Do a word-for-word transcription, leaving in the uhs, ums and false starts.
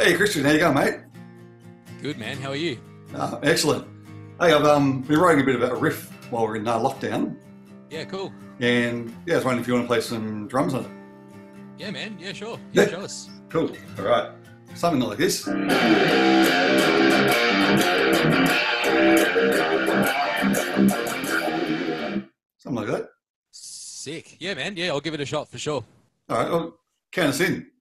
Hey Christian, how you going, mate? Good man, how are you? Uh, excellent. Hey, I've um, been writing a bit about a riff while we're in uh, lockdown. Yeah, cool. And yeah, I was wondering if you want to play some drums on it. Yeah, man. Yeah, sure. Yeah, show us. Cool. All right. Something like this. Something like that. Sick. Yeah, man. Yeah, I'll give it a shot for sure. All right. Well, count us in.